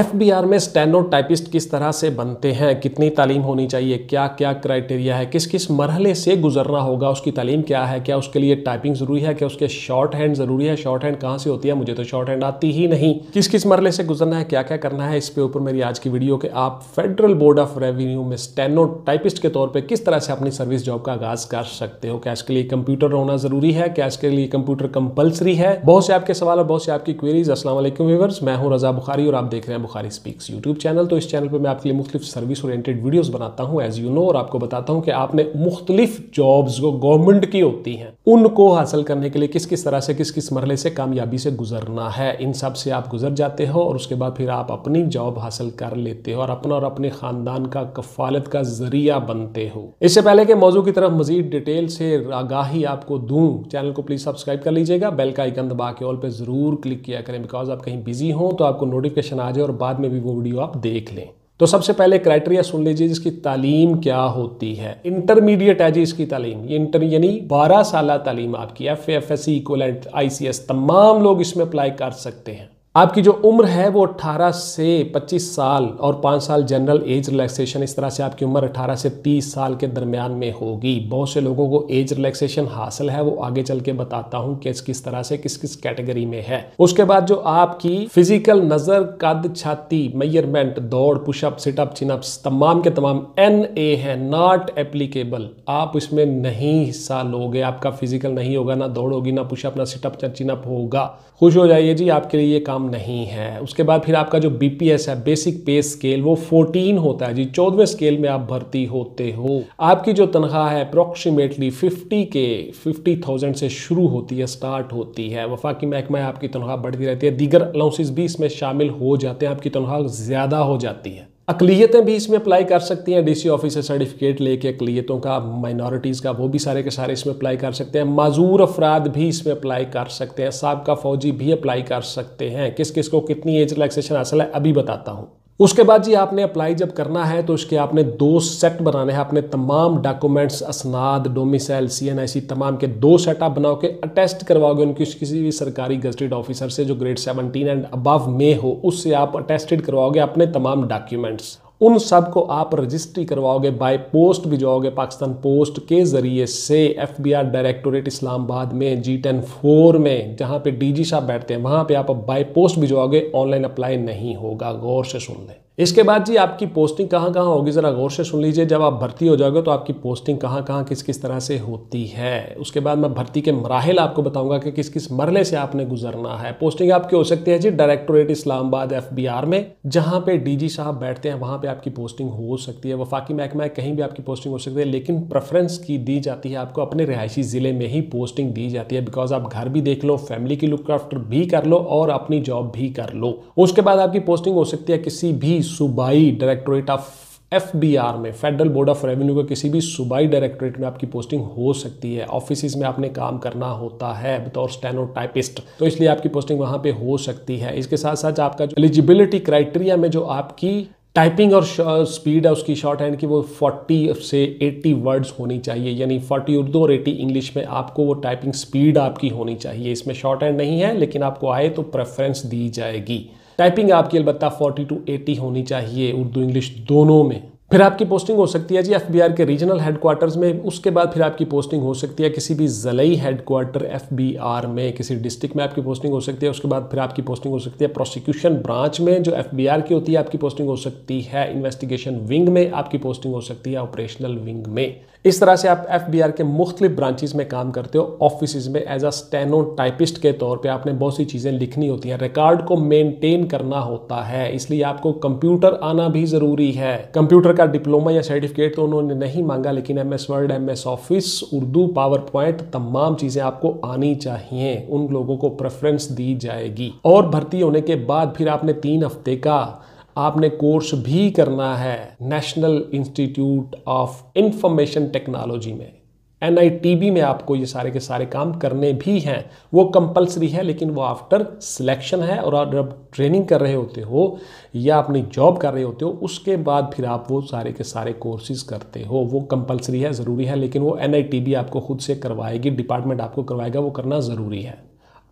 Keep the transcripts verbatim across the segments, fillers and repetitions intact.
FBR में steno typist किस तरह से बनते हैं, कितनी तालीम होनी चाहिए, क्या क्या क्राइटेरिया है, किस किस मरहले से गुजरना होगा, उसकी तालीम क्या है, क्या उसके लिए टाइपिंग ज़रूरी है, क्या उसके शॉर्ट हैंड ज़रूरी है, शॉर्ट हैंड कहाँ से होती है, मुझे तो शॉर्ट हैंड आती ही नहीं, किस किस मरहले से गुजरना है, क्या क्या करना है, इस पे ऊपर मेरी आज की वीडियो के आप फेडरल बोर्ड ऑफ रेवेन्यू में स्टेनो टाइपिस्ट के तौर पर किस तरह से अपनी सर्विस जॉब का आगाज़ कर सकते हो, क्या इसके लिए कंप्यूटर होना ज़रूरी है, क्या इसके लिए कंप्यूटर कंपल्सरी है। बहुत से आपके सवाल और बहुत से आपकी क्वेरीज। अस्सलाम वालेकुम व्यूअर्स, मैं हूँ रजा बुखारी और आप देख रहे हैं बुखारी स्पीक्स यूट्यूब चैनल। तो इस चैनल पे मैं आपके लिए मुख्तलिफ सर्विस ओरिएंटेड वीडियोस बनाता हूं एज यू नो, और आपको बताता हूं कि आपने मुख्तलिफ जॉब्स जो गवर्नमेंट की होती हैं उनको हासिल करने के लिए किस किस तरह से किस किस मरहले से कामयाबी से गुजरना है। इन सब से आप गुजर जाते हो और उसके बाद फिर आप अपनी जॉब हासिल कर लेते हो और अपना और अपने खानदान का कफालत का जरिया बनते हो। इससे पहले के मौजू की तरफ मजीद डिटेल से आगाही आपको दूं, चैनल को प्लीज सब्सक्राइब कर लीजिएगा, बेल का आइकन दबा के ऑल पे जरूर क्लिक किया करें, बिकॉज आप कहीं बिजी हो तो आपको नोटिफिकेशन आ जाए और बाद में भी वो वीडियो आप देख लें। तो सबसे पहले क्राइटेरिया सुन लीजिए, जिसकी तालीम क्या होती है। इंटरमीडिएट है जी इसकी तालीम, ये इंटर यानी बारह साल तालीम आपकी एफ एफएससी इक्वलेंट आईसीएस तमाम लोग इसमें अप्लाई कर सकते हैं। आपकी जो उम्र है वो अठारह से पच्चीस साल और पाँच साल जनरल एज रिलैक्सेशन, इस तरह से आपकी उम्र अठारह से तीस साल के दरमियान में होगी। बहुत से लोगों को एज रिलैक्सेशन हासिल है, वो आगे चल के बताता हूँ कि किस तरह से किस किस कैटेगरी में है। उसके बाद जो आपकी फिजिकल नज़र, कद, छाती, मेजरमेंट, दौड़, पुशअप, सिटअप, चिनअप्स तमाम के तमाम एन ए है, नॉट एप्लीकेबल। आप इसमें नहीं हिस्सा लोगे, आपका फिजिकल नहीं होगा, ना दौड़ होगी, ना पुशअप, ना सिटअप, ना चिनअप होगा। खुश हो जाइए जी, आपके लिए ये नहीं है। उसके बाद फिर आपका जो बीपीएस है, बेसिक पे स्केल, वो चौदह होता है जी, चौदहवें स्केल में आप भर्ती होते हो। आपकी जो तनख्वाह है अप्रोक्सीमेटली पचास के पचास हज़ार से शुरू होती है, स्टार्ट होती है। वफाकी महकमा है, आपकी तनख्वाह बढ़ती रहती है, दीगर अलाउंसेस भी इसमें शामिल हो जाते हैं, आपकी तनख्वाह ज्यादा हो जाती है। अकलियतें भी इसमें अप्लाई कर सकती हैं, डीसी ऑफिस से सर्टिफिकेट लेके अकलियतों का, माइनॉरिटीज़ का, वो भी सारे के सारे इसमें अप्लाई कर सकते हैं। माजूर अफराद भी इसमें अप्लाई कर सकते हैं, साबका फौजी भी अप्लाई कर सकते हैं। किस किस को कितनी एज रिलैक्सेशन हासिल है अभी बताता हूँ। उसके बाद जी आपने अप्लाई जब करना है तो उसके आपने दो सेट बनाने हैं, अपने तमाम डॉक्यूमेंट्स, असनाद, डोमिसाइल, सीएनआईसी तमाम के दो सेट आप बनाओ के अटेस्ट करवाओगे उनकी किसी भी सरकारी गजटेड ऑफिसर से जो ग्रेड सेवनटीन एंड अबव में हो, उससे आप अटेस्टेड करवाओगे अपने तमाम डॉक्यूमेंट्स। उन सब को आप रजिस्ट्री करवाओगे, बाय पोस्ट भिजवाओगे पाकिस्तान पोस्ट के ज़रिए से एफबीआर डायरेक्टोरेट इस्लामाबाद में जी टेन फोर में जहाँ पे डीजी साहब बैठते हैं, वहाँ पे आप बाय पोस्ट भिजवाओगे, ऑनलाइन अप्लाई नहीं होगा। गौर से सुन लें। इसके बाद जी आपकी पोस्टिंग कहाँ कहाँ होगी, ज़रा गौर से सुन लीजिए। जब आप भर्ती हो जाओगे तो आपकी पोस्टिंग कहाँ कहाँ किस किस तरह से होती है, उसके बाद मैं भर्ती के मराहल आपको बताऊंगा कि किस किस मरहले से आपने गुजरना है। पोस्टिंग आपकी हो सकती है जी डायरेक्टोरेट इस्लामाबाद एफबीआर में, जहाँ पे डीजी साहब बैठते हैं, वहाँ पर आपकी पोस्टिंग हो सकती है। वफाकी महकमा कहीं भी आपकी पोस्टिंग हो सकती है, लेकिन प्रेफरेंस की दी जाती है आपको अपने रिहायशी ज़िले में ही पोस्टिंग दी जाती है, बिकॉज आप घर भी देख लो, फैमिली की लुक आफ्टर भी कर लो और अपनी जॉब भी कर लो। उसके बाद आपकी पोस्टिंग हो सकती है किसी भी सूबाई डायरेक्टोरेट ऑफ एफबीआर में, फेडरल बोर्ड ऑफ रेवेन्यू के किसी भी सूबाई डायरेक्टोरेट में आपकी पोस्टिंग हो सकती है। ऑफिस में आपने काम करना होता है बतौर स्टेनो टाइपिस्ट, तो इसलिए आपकी पोस्टिंग वहां पे हो सकती है। इसके साथ साथ आपका जो एलिजिबिलिटी क्राइटेरिया में जो आपकी टाइपिंग और स्पीड है उसकी, शॉर्ट हैंड की, वो चालीस से अस्सी वर्ड्स होनी चाहिए, यानी चालीस उर्दू और अस्सी इंग्लिश में आपको वो टाइपिंग स्पीड आपकी होनी चाहिए। इसमें शॉर्ट हैंड नहीं है, लेकिन आपको आए तो प्रेफरेंस दी जाएगी। टाइपिंग आपकी अलबत्ता चालीस टू अस्सी होनी चाहिए उर्दू इंग्लिश दोनों में। फिर आपकी पोस्टिंग हो सकती है जी एफबीआर के रीजनल हेडक्वार्टर्स में। उसके बाद फिर आपकी पोस्टिंग हो सकती है किसी भी ज़िलाई हेडक्वार्टर एफबीआर में, किसी डिस्ट्रिक्ट में आपकी पोस्टिंग हो सकती है। उसके बाद फिर आपकी पोस्टिंग हो सकती है प्रोसिक्यूशन ब्रांच में जो एफबीआर की होती है, आपकी पोस्टिंग हो सकती है इन्वेस्टिगेशन विंग में, आपकी पोस्टिंग हो सकती है ऑपरेशनल विंग में। इस तरह से आप एफबीआर के मुख्तलिफ ब्रांचेस में काम करते हो। ऑफिस में एज अ स्टेनो टाइपिस्ट के तौर पे आपने बहुत सी चीज़ें लिखनी होती हैं, रिकॉर्ड को मेंटेन करना होता है, इसलिए आपको कंप्यूटर आना भी ज़रूरी है। कंप्यूटर का डिप्लोमा या सर्टिफिकेट तो उन्होंने नहीं मांगा, लेकिन MS Word, MS Office, Urdu, power point तमाम चीज़ें आपको आनी चाहिए। उन लोगों को प्रेफरेंस दी जाएगी। और भर्ती होने के बाद फिर आपने तीन हफ्ते का आपने कोर्स भी करना है national institute of information technology में, एनआईटीबी में आपको ये सारे के सारे काम करने भी हैं, वो कंपलसरी है, लेकिन वो आफ्टर सिलेक्शन है। और आप जब ट्रेनिंग कर रहे होते हो या अपनी जॉब कर रहे होते हो उसके बाद फिर आप वो सारे के सारे कोर्सेज़ करते हो, वो कंपलसरी है, ज़रूरी है, लेकिन वो एनआईटीबी आपको खुद से करवाएगी, डिपार्टमेंट आपको करवाएगा, वो करना ज़रूरी है।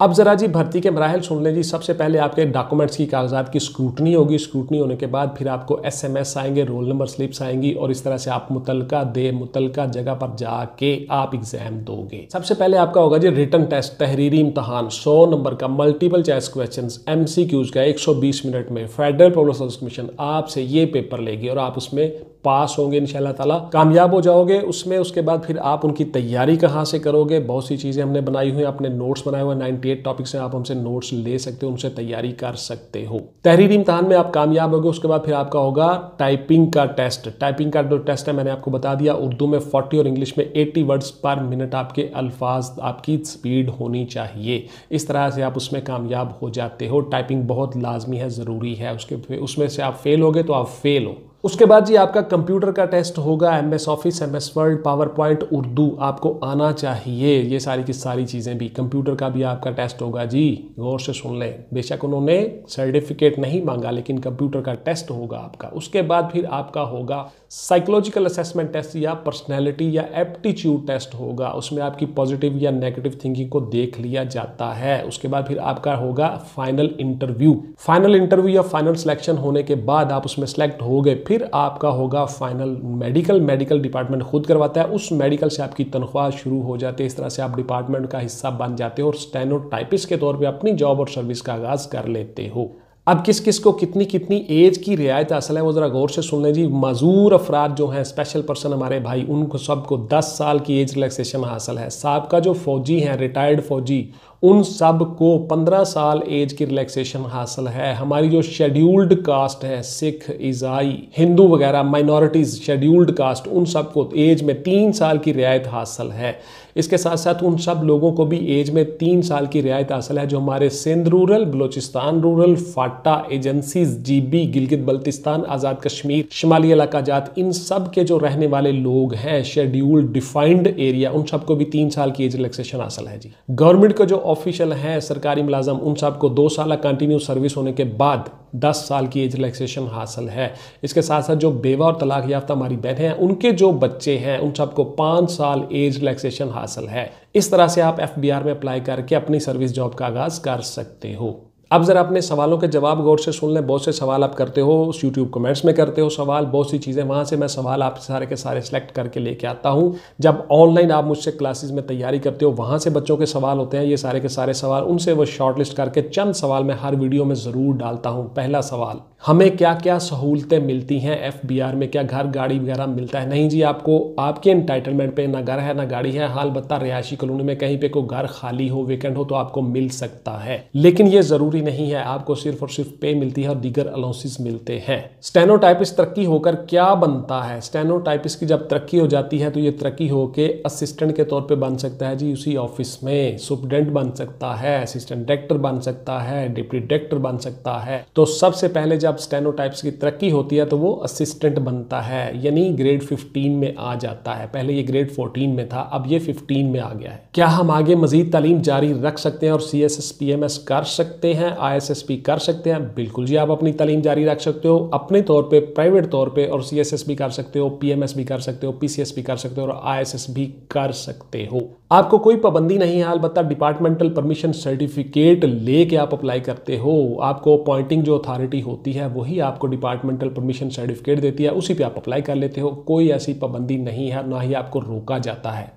अब ज़रा जी भर्ती के मराहल सुन लें जी। सबसे पहले आपके डॉक्यूमेंट्स की कागजात की स्क्रूटनी होगी, स्क्रूटनी होने के बाद फिर आपको एसएमएस आएंगे, रोल नंबर स्लिप्स आएंगी और इस तरह से आप मुतलका दे मुतलका जगह पर जाके आप एग्ज़ाम दोगे। सबसे पहले आपका होगा जी रिटन टेस्ट, तहरीरी इम्तहान, सौ नंबर का मल्टीपल चॉइस क्वेश्चन एमसीक्यूज का एक सौ बीस मिनट में। फेडरल प्रोबिशन कमीशन आपसे ये पेपर लेगी और आप उसमें पास होंगे इंशाल्लाह ताला, कामयाब हो जाओगे उसमें। उसके बाद फिर आप उनकी तैयारी कहाँ से करोगे, बहुत सी चीज़ें हमने बनाई हुई हैं, अपने नोट्स बनाए हुए अट्ठानवे टॉपिक्स हैं, आप हमसे नोट्स ले सकते हो, उनसे तैयारी कर सकते हो। तहरीरी इम्तहान में आप कामयाब होगे। उसके बाद फिर आपका होगा टाइपिंग का टेस्ट। टाइपिंग का जो टेस्ट है मैंने आपको बता दिया, उर्दू में चालीस और इंग्लिश में अस्सी वर्ड्स पर मिनट आपके अल्फाज, आपकी स्पीड होनी चाहिए। इस तरह से आप उसमें कामयाब हो जाते हो। टाइपिंग बहुत लाजमी है, ज़रूरी है। उसके उसमें से आप फेल हो गए तो आप फेल हो। उसके बाद जी आपका कंप्यूटर का टेस्ट होगा, MS office, MS word, power point, Urdu आपको आना चाहिए, ये सारी की सारी चीज़ें भी। कंप्यूटर का भी आपका टेस्ट होगा जी, गौर से सुन लें। बेशक उन्होंने सर्टिफिकेट नहीं मांगा लेकिन कंप्यूटर का टेस्ट होगा आपका। उसके बाद फिर आपका होगा साइकोलॉजिकल असेसमेंट टेस्ट या पर्सनैलिटी या एप्टीट्यूड टेस्ट होगा, उसमें आपकी पॉजिटिव या नेगेटिव थिंकिंग को देख लिया जाता है। उसके बाद फिर आपका होगा फाइनल इंटरव्यू। फाइनल इंटरव्यू या फाइनल सिलेक्शन होने के बाद आप उसमें सेलेक्ट हो गए, फिर आपका होगा फाइनल मेडिकल। मेडिकल डिपार्टमेंट खुद करवाता है, उस मेडिकल से आपकी तनख्वाह शुरू हो जाती है। इस तरह से आप डिपार्टमेंट का हिस्सा बन जाते हो और स्टेनो टाइपिस्ट के तौर पे अपनी जॉब और सर्विस का आगाज कर लेते हो। अब किस किस को कितनी कितनी एज की रियायत असल है वो ज़रा गौर से सुन लें जी। मज़ूर अफराद जो हैं, स्पेशल पर्सन हमारे भाई, उनको सबको दस साल की एज रिलैक्सेशन हासिल है। साबका जो फ़ौजी हैं, रिटायर्ड फ़ौजी, उन सब को पंद्रह साल एज की रिलैक्सेशन हासिल है। हमारी जो शेड्यूल्ड कास्ट है, सिख, ईसाई, हिंदू वगैरह माइनॉरिटीज़, शेड्यूल्ड कास्ट, उन सब को एज में तीन साल की रियायत हासिल है। इसके साथ साथ उन सब लोगों को भी एज में तीन साल की रियायत हासिल है जो हमारे सिंध रूरल, बलूचिस्तान रूरल, फाटा एजेंसीज, जीबी, गिलगित बल्तिस्तान, आज़ाद कश्मीर, शिमाली इलाका जात, इन सब के जो रहने वाले लोग हैं, शेड्यूल्ड डिफाइंड एरिया, उन सबको भी तीन साल की एज रिलैक्सेशन हासिल है जी। गवर्नमेंट का जो ऑफिशियल हैं, सरकारी मुलाजम, उन सबको दो साल कंटिन्यू सर्विस होने के बाद दस साल की एज रिलैक्सेशन हासिल है। इसके साथ साथ जो बेवा और तलाक याफ्ता हमारी बहनें हैं, उनके जो बच्चे हैं, उन सबको पाँच साल एज रिलैक्सेशन हासिल है। इस तरह से आप एफबीआर में अप्लाई करके अपनी सर्विस जॉब का आगाज़ कर सकते हो। अब ज़रा अपने सवालों के जवाब गौर से सुन लें। बहुत से सवाल आप करते हो उस यूट्यूब कमेंट्स में, करते हो सवाल, बहुत सी चीज़ें, वहाँ से मैं सवाल आप सारे के सारे सेलेक्ट करके लेके आता हूँ। जब ऑनलाइन आप मुझसे क्लासेस में तैयारी करते हो वहाँ से बच्चों के सवाल होते हैं, ये सारे के सारे सवाल उनसे वो शॉर्टलिस्ट करके चंद सवाल मैं हर वीडियो में ज़रूर डालता हूँ। पहला सवाल, हमें क्या क्या सहूलतें मिलती हैं एफबीआर में, क्या घर गाड़ी वगैरह मिलता है? नहीं जी, आपको आपके इंटाइटलमेंट पे ना घर है ना गाड़ी है। हाल बत्ता रिहायशी कॉलोनी में कहीं पे कोई घर खाली हो, वेकेंट हो तो आपको मिल सकता है, लेकिन ये ज़रूरी नहीं है। आपको सिर्फ और सिर्फ पे मिलती है और दीगर अलाउंसेस मिलते हैं। स्टेनो टाइपिस्ट तरक्की होकर क्या बनता है? स्टेनो टाइपिस्ट की जब तरक्की हो जाती है तो ये तरक्की होकर असिस्टेंट के तौर पर बन सकता है जी उसी ऑफिस में, सुपडेंट बन सकता है, असिस्टेंट डायरेक्टर बन सकता है, डिप्टी डायरेक्टर बन सकता है। तो सबसे पहले जब स्टेनो टाइप्स की तरक्की होती है तो वो असिस्टेंट बनता है, यानी ग्रेड पंद्रह में आ जाता है। पहले ये ग्रेड चौदह में था, अब ये पंद्रह में आ गया है। क्या हम आगे मजीद तालीम जारी रख सकते हैं और C S S P M S कर सकते हैं, आई एस एस पी कर सकते हैं? बिल्कुल जी, आप अपनी तालीम जारी रख सकते हो अपने तौर पे, प्राइवेट तौर पे, और सी एस एस भी कर सकते हो, पी एम एस भी कर सकते हो, पी सी एस भी कर सकते हो और आई एस एस भी कर सकते हो। आपको कोई पाबंदी नहीं है। अलबत्ता डिपार्टमेंटल परमिशन सर्टिफिकेट लेके आप अप्लाई करते हो, आपको अपॉइंटिंग जो अथॉरिटी होती है वही आपको डिपार्टमेंटल परमिशन सर्टिफिकेट देती है, उसी पे आप अप्लाई कर लेते हो। कोई ऐसी पाबंदी नहीं है, ना ही आपको रोका जाता है।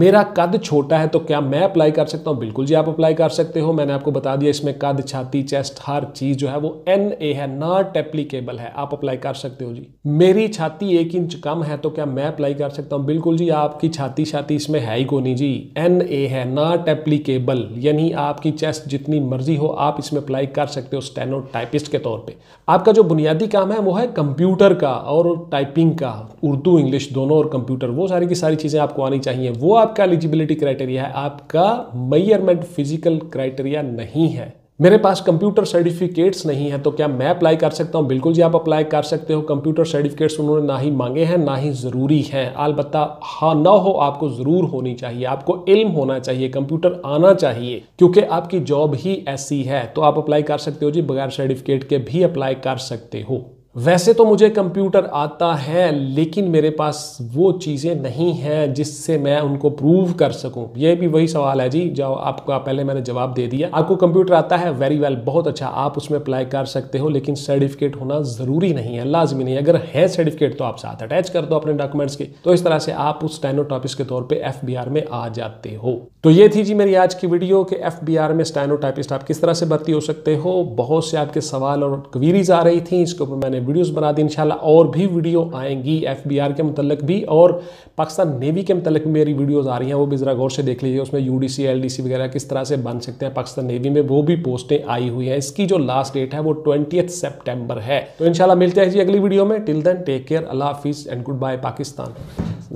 मेरा कद छोटा है तो क्या मैं अप्लाई कर सकता हूं? बिल्कुल जी, आप अप्लाई कर सकते हो। मैंने आपको बता दिया इसमें कद, छाती, चेस्ट, हर चीज़ जो है वो एन ए है, नॉट एप्लीकेबल है, आप अप्लाई कर सकते हो जी। मेरी छाती एक इंच कम है तो क्या मैं अप्लाई कर सकता हूं? बिल्कुल जी, आपकी छाती छाती इसमें है ही को नहीं जी, एन ए है, नॉट एप्लीकेबल, यानी आपकी चेस्ट जितनी मर्जी हो आप इसमें अप्लाई कर सकते हो स्टेनो टाइपिस्ट के तौर पर। आपका जो बुनियादी काम है वो है कंप्यूटर का और टाइपिंग का, उर्दू इंग्लिश दोनों और कंप्यूटर, वो सारी की सारी चीज़ें आपको आनी चाहिए। वो आपका एलिजिबिलिटी क्राइटेरिया है, आपका मेजरमेंट फिजिकल क्राइटेरिया नहीं है। मेरे पास कंप्यूटर सर्टिफिकेट्स नहीं है तो क्या मैं अप्लाई कर सकता हूं? बिल्कुल जी, आप अप्लाई कर सकते हो। कंप्यूटर सर्टिफिकेट्स उन्होंने ना ही मांगे हैं ना ही ज़रूरी हैं। अलबत्ता हाँ ना हो आपको ज़रूर होनी चाहिए, आपको इल्म होना चाहिए, कंप्यूटर आना चाहिए, क्योंकि आपकी जॉब ही ऐसी है। तो आप अप्लाई कर सकते हो जी, बगैर सर्टिफिकेट के भी अप्लाई कर सकते हो। वैसे तो मुझे कंप्यूटर आता है लेकिन मेरे पास वो चीज़ें नहीं हैं जिससे मैं उनको प्रूव कर सकूं। ये भी वही सवाल है जी जो आपका पहले मैंने जवाब दे दिया। आपको कंप्यूटर आता है, वेरी वेल, बहुत अच्छा, आप उसमें अप्लाई कर सकते हो, लेकिन सर्टिफिकेट होना ज़रूरी नहीं है, लाजमी नहीं है। अगर है सर्टिफिकेट तो आप साथ अटैच कर दो अपने डॉक्यूमेंट्स के, तो इस तरह से आप उस स्टेनो टाइपिस्ट के तौर पर एफबीआर में आ जाते हो। तो ये थी जी मेरी आज की वीडियो कि एफबीआर में स्टेनो टाइपिस्ट आप किस तरह से भर्ती हो सकते हो। बहुत से आपके सवाल और क्वेरीज आ रही थी, इसके ऊपर मैंने वीडियोस बना दी। इंशाल्लाह और भी वीडियो आएंगी एफबीआर के मतलब भी, और पाकिस्तान नेवी के मतलब भी मेरी वीडियोस आ रही हैं, वो भी ज़रा गौर से देख लीजिए। उसमें यूडीसी एलडीसी वगैरह किस तरह से बन सकते हैं पाकिस्तान नेवी में, वो भी पोस्टें आई हुई हैं। इसकी जो लास्ट डेट है वो ट्वेंटिएथ सितंबर है। तो इंशाल्लाह मिलते हैं जी अगली वीडियो में। टिल देन टेक केयर, अल्लाह हाफिज़ एंड गुड बाय। पाकिस्तान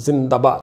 जिंदाबाद।